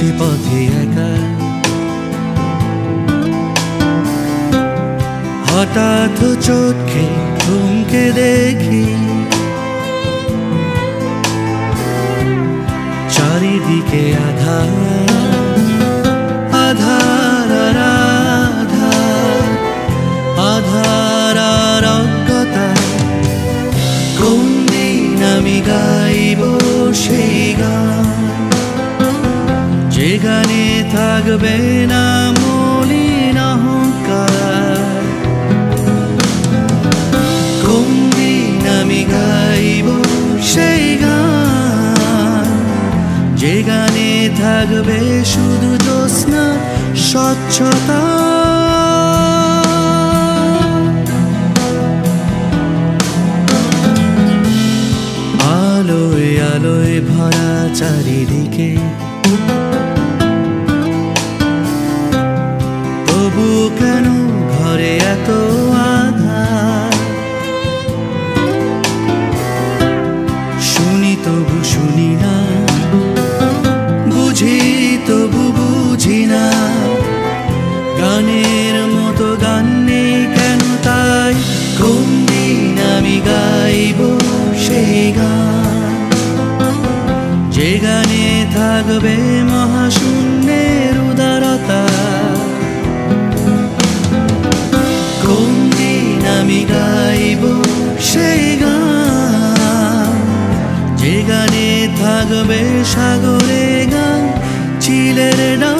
আছি পথে একা, হঠাৎ চোখে ঘুমকে দেখি চারিদিকে আধার আধার আধার আধার অজ্ঞতা। কোন দিন আমি গাইব সেই গান যে গানে থাকবে না মলিন অহংকার। কোন দিন আমি গাইব সেই গান যে গানে থাকবে শুধু জ্যোৎস্না স্বচ্ছতা। আলোয় আলোয় ভরা চারিদিকে তবু কেন ঘরে এত আধার? শুনি তবু শুনি না, বুঝি তবু বুঝি না, গানের মতো গান নেই কেন তাই? কোন দিন আমি গাইব সেই গান যে গানে থাকবে মহাশূন্যের উদারতা। কোন দিন আমি গাইব সেই গান যে গানে থাকবে সাগরে গান চিলের ডান।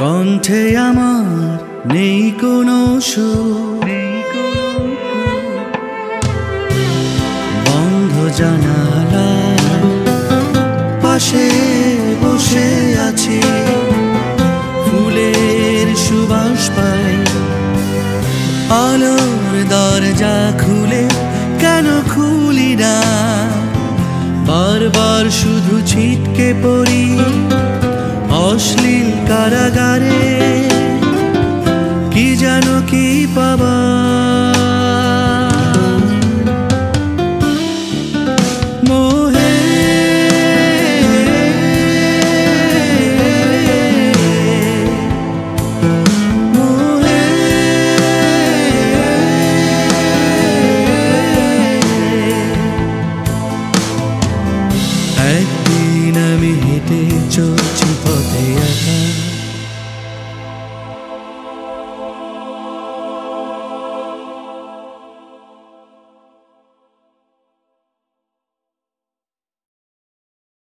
কণ্ঠে আমার নেই কোনো সুর, বন্ধ জানালা পাশে বসে আছি, ফুলের সুবাস পাই। আলোর দরজা খুলে কেন খুলি না, বারবার শুধু ছিটকে পড়ি অশ্লীল কারাগারে। কি জানো কি পাবা